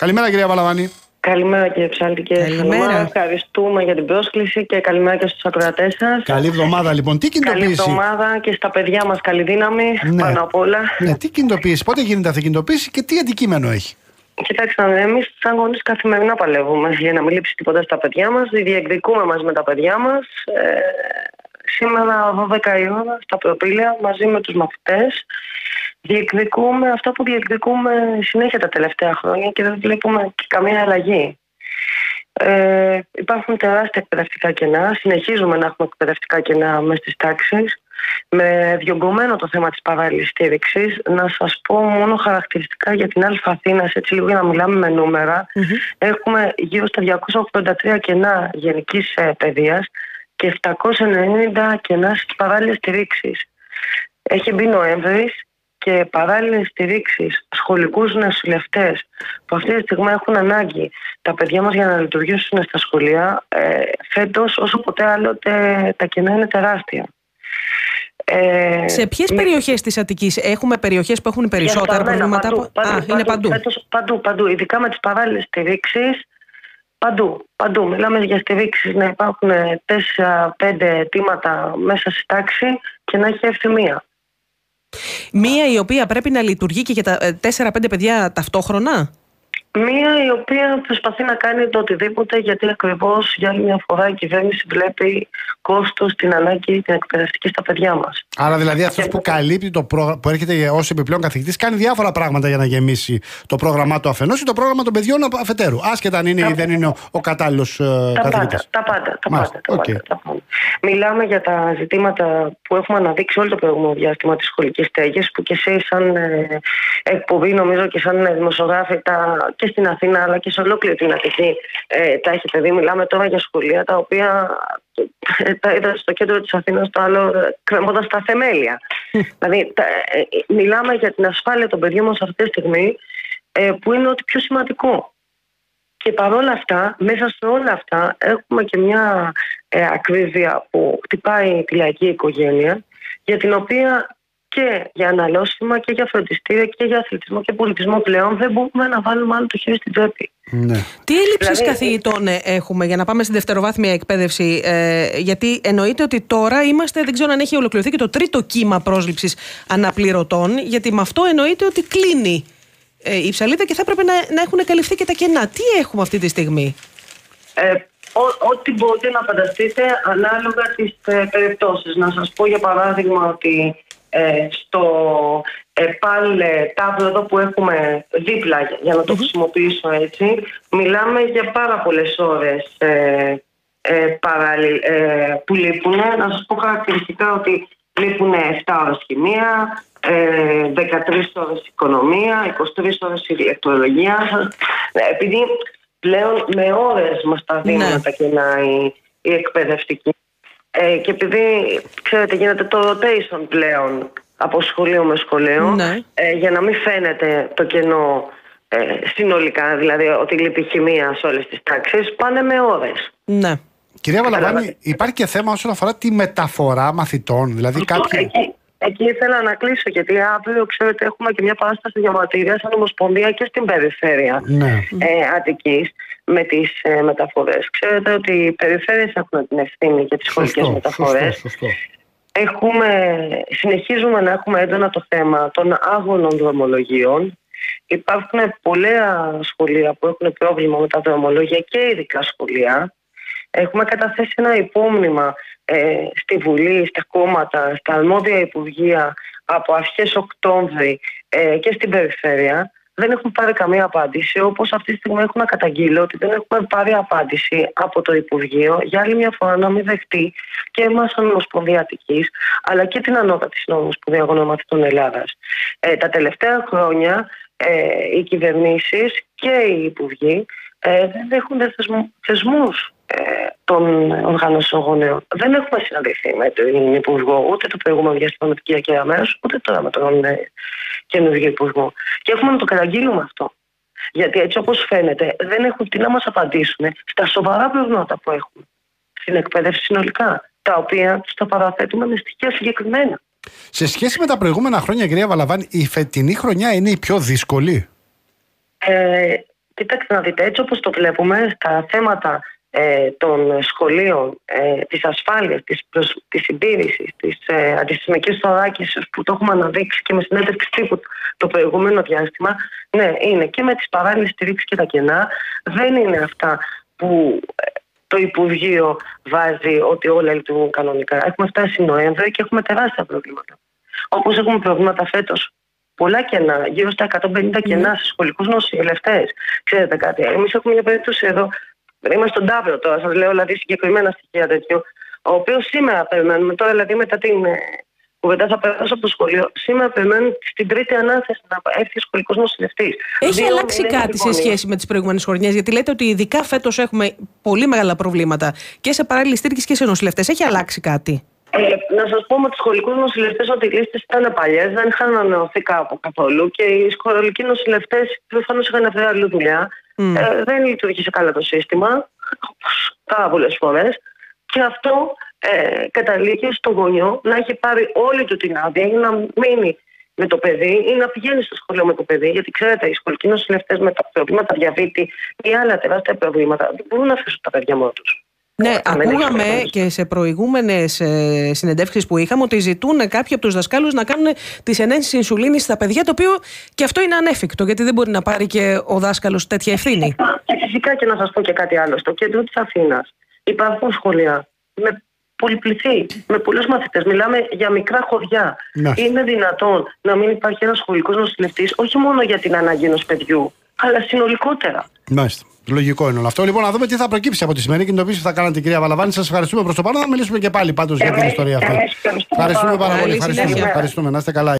Καλημέρα κυρία Βαλαβάνη. Καλημέρα κύριε Ψαλτική. Καλημέρα. Ευχαριστούμε για την πρόσκληση και καλημέρα και στους ακροατές σας. Καλή εβδομάδα λοιπόν. Τι κινητοποίηση. Καλή εβδομάδα και στα παιδιά μας καλή δύναμη πάνω απ' όλα. Ναι, τι κινητοποίηση, πότε γίνεται αυτή η κινητοποίηση και τι αντικείμενο έχει. Κοιτάξτε, εμείς σαν γονείς καθημερινά παλεύουμε για να μην λείψει τίποτα στα παιδιά μας. Διεκδικούμε μαζί με τα παιδιά μας. Σήμερα 12 η ώρα στα Προπύλαια μαζί με τους μαθητές. Διεκδικούμε αυτά που διεκδικούμε συνέχεια τα τελευταία χρόνια και δεν βλέπουμε και καμία αλλαγή. Υπάρχουν τεράστια εκπαιδευτικά κενά. Συνεχίζουμε να έχουμε εκπαιδευτικά κενά μέσα στις τάξεις. Με διωγγωμένο το θέμα της παράλληλης στήριξης. Να σας πω μόνο χαρακτηριστικά για την Αλφαθήνα, έτσι λίγο για να μιλάμε με νούμερα. Έχουμε γύρω στα 283 κενά γενικής παιδείας και 790 κενά στις παράλληλες στήριξης. Έχει μπει Νοέμβρης και παράλληλες στηρίξεις, σχολικούς νοσηλευτές που αυτή τη στιγμή έχουν ανάγκη τα παιδιά μας για να λειτουργήσουν στα σχολεία, φέτος όσο ποτέ άλλοτε τα κενά είναι τεράστια. Σε ποιες περιοχές της Αττικής έχουμε περιοχές που έχουν περισσότερα προβλήματα? Παντού, ειδικά με τις παράλληλες στηρίξεις. Παντού. Μιλάμε για στηρίξεις να υπάρχουν 4-5 αιτήματα μέσα στη τάξη και να έχει έρθει μία. Μία η οποία πρέπει να λειτουργεί και για τα 4-5 παιδιά ταυτόχρονα. Μία η οποία προσπαθεί να κάνει το οτιδήποτε, γιατί ακριβώς για άλλη μια φορά η κυβέρνηση βλέπει κόστος στην ανάγκη την εκπαιδευτική στα παιδιά μας. Άρα δηλαδή αυτός που καλύπτει το πρόγραμμα, που έρχεται ως επιπλέον καθηγητής, κάνει διάφορα πράγματα για να γεμίσει το πρόγραμμά του αφενός ή το πρόγραμμα των παιδιών αφετέρου. Άσχετα αν είναι ή δεν είναι ο κατάλληλος καθηγητής. Τα πάντα. Μιλάμε για τα ζητήματα που έχουμε αναδείξει όλο το προηγούμενο διάστημα της σχολικής στέγης, που και εσείς σαν εκπομπή, νομίζω και σαν δημοσιογράφοι και στην Αθήνα αλλά και σε ολόκληρη την Αττική τα έχετε δει. Μιλάμε τώρα για σχολεία τα οποία τα είδα στο κέντρο της Αθήνας, το άλλο κρεμόντας τα θεμέλια. Δηλαδή μιλάμε για την ασφάλεια των παιδιών μας αυτή τη στιγμή, που είναι ό,τι πιο σημαντικό. Και παρόλα αυτά, μέσα σε όλα αυτά έχουμε και μια ακρίβεια που χτυπάει τη λαϊκή οικογένεια, για την οποία και για αναλώσιμα και για φροντιστήρια και για αθλητισμό και πολιτισμό πλέον δεν μπορούμε να βάλουμε άλλο το χέρι στην τσέπη. Ναι. Τι έλλειψεις καθηγητών έχουμε, για να πάμε στην δευτεροβάθμια εκπαίδευση, γιατί εννοείται ότι τώρα είμαστε, δεν ξέρω αν έχει ολοκληρωθεί και το τρίτο κύμα πρόσληψης αναπληρωτών, γιατί με αυτό εννοείται ότι κλείνει η ψαλίδα και θα έπρεπε να έχουν καλυφθεί και τα κενά. Τι έχουμε αυτή τη στιγμή? Ό,τι μπορείτε να φανταστείτε ανάλογα τις περιπτώσεις. Να σας πω για παράδειγμα ότι στο ΕΠΑΛ Ταύρο εδώ που έχουμε δίπλα, για να το χρησιμοποιήσω έτσι, μιλάμε για πάρα πολλές ώρες που λείπουν. Να σας πω χαρακτηριστικά ότι λείπουν 7 ώρες χημεία, 13 ώρες οικονομία, 23 ώρες ηλεκτρολογία. Επειδή πλέον με ώρες μας τα δίνουν τα κενά η εκπαιδευτική. Και επειδή, ξέρετε, γίνεται το rotation πλέον από σχολείο με σχολείο, για να μην φαίνεται το κενό συνολικά, δηλαδή ότι λείπει χημεία σε όλες τις τάξεις, πάνε με ώρες. Ναι. Κυρία Βαλαβάνη, υπάρχει και θέμα όσον αφορά τη μεταφορά μαθητών, δηλαδή κάποιοι... Εκεί ήθελα να κλείσω, γιατί αύριο, ξέρετε, έχουμε και μια παράσταση διαμαρτυρία σαν ομοσπονδία και στην περιφέρεια Αττικής με τις μεταφορές. Ξέρετε ότι οι περιφέρειες έχουν την ευθύνη για τις σχολικές μεταφορές. Συνεχίζουμε να έχουμε έντονα το θέμα των άγωνων δρομολογίων. Υπάρχουν πολλά σχολεία που έχουν πρόβλημα με τα δρομολόγια και ειδικά σχολεία. Έχουμε καταθέσει ένα υπόμνημα στη Βουλή, στα κόμματα, στα αρμόδια υπουργεία από αρχές Οκτώβρη και στην περιφέρεια. Δεν έχουν πάρει καμία απάντηση, όπως αυτή τη στιγμή έχω να καταγγείλω ότι δεν έχουμε πάρει απάντηση από το Υπουργείο για άλλη μια φορά να μην δεχτεί και εμάς σαν Ομοσπονδία Αττικής, αλλά και την ανώτατη Συνομοσπονδία Αγώνων Μαθητών Ελλάδας. Τα τελευταία χρόνια οι κυβερνήσεις και οι υπουργοί δεν δέχονται θεσμούς των οργανώσεων γονέων. Δεν έχουμε συναντηθεί με τον Υπουργό ούτε το προηγούμενο διάστημα με την κυρία Κεραμέως, ούτε τώρα με τον καινούργιο Υπουργό. Και έχουμε να το καταγγείλουμε αυτό. Γιατί έτσι όπως φαίνεται δεν έχουν τι να μας απαντήσουν στα σοβαρά προβλήματα που έχουμε στην εκπαίδευση συνολικά, τα οποία τους τα παραθέτουμε με στοιχεία συγκεκριμένα. Σε σχέση με τα προηγούμενα χρόνια, κυρία Βαλαβάνη, η φετινή χρονιά είναι η πιο δύσκολη? Κοιτάξτε να δείτε, έτσι όπως το βλέπουμε, τα θέματα των σχολείων, της ασφάλειας, της συντήρησης, της αντισημικής θωράκισης που το έχουμε αναδείξει και με συνέντευξη τύπου το προηγούμενο διάστημα, ναι, είναι και με τις παράλληλες στηρίξεις και τα κενά. Δεν είναι αυτά που το Υπουργείο βάζει ότι όλα λειτουργούν κανονικά. Έχουμε φτάσει Νοέμβριο και έχουμε τεράστια προβλήματα. Όπως έχουμε προβλήματα φέτος. Πολλά κενά, γύρω στα 150 κενά στους σχολικούς νοσηλευτές. Ξέρετε κάτι, εμείς έχουμε μια περίπτωση εδώ. Είμαστε στον Ταύρο τώρα, σας λέω δηλαδή συγκεκριμένα στοιχεία τέτοιου. Ο οποίος σήμερα περιμένουμε, τώρα δηλαδή μετά την κουβέντα θα περάσω από το σχολείο, σήμερα περιμένουν στην τρίτη ανάθεση να έρθει ο σχολικός νοσηλευτής. Έχει αλλάξει κάτι σε σχέση με τις προηγούμενες χρονιές? Γιατί λέτε ότι ειδικά φέτος έχουμε πολύ μεγάλα προβλήματα και σε παράλληλη στήριξη και σε νοσηλευτές. Έχει αλλάξει κάτι? Να σας πω με τους σχολικούς νοσηλευτές ότι οι λίστες ήταν παλιές, δεν είχαν ανανεωθεί κάπου καθόλου και οι σχολικοί νοσηλευτές προφανώς είχαν φέρει άλλη δουλειά. Δεν λειτουργήσε καλά το σύστημα, πάρα πολλές φορές. Και αυτό καταλήγει στον γονιό να έχει πάρει όλη του την άδεια ή να μείνει με το παιδί ή να πηγαίνει στο σχολείο με το παιδί. Γιατί ξέρετε, οι σχολικοί νοσηλευτές με τα προβλήματα διαβήτη ή άλλα τεράστια προβλήματα δεν μπορούν να αφήσουν τα παιδιά μόνο τους. Ναι, ακούγαμε και σε προηγούμενες συνεντεύξεις που είχαμε ότι ζητούν κάποιοι από τους δασκάλους να κάνουν τις ενέσεις ινσουλίνης στα παιδιά, το οποίο και αυτό είναι ανέφικτο, γιατί δεν μπορεί να πάρει και ο δάσκαλος τέτοια ευθύνη. Και φυσικά και να σας πω και κάτι άλλο. Στο κέντρο της Αθήνας υπάρχουν σχολεία με πολυπληθή, με πολλούς μαθητές. Μιλάμε για μικρά χωριά. Ναι. Είναι δυνατόν να μην υπάρχει ένας σχολικός νοσηλευτής, όχι μόνο για την ανάγκη ενός παιδιού, αλλά συνολικότερα. Μάλιστα. Λογικό είναι όλο αυτό. Λοιπόν, να δούμε τι θα προκύψει από τη σημερινή κινητοποίηση που θα κάνατε, κυρία Βαλαβάνη. Σας ευχαριστούμε προς το παρόν. Θα μιλήσουμε και πάλι πάντως για την ιστορία αυτή. Ευχαριστούμε πάρα πολύ. Ευχαριστούμε. Να είστε καλά.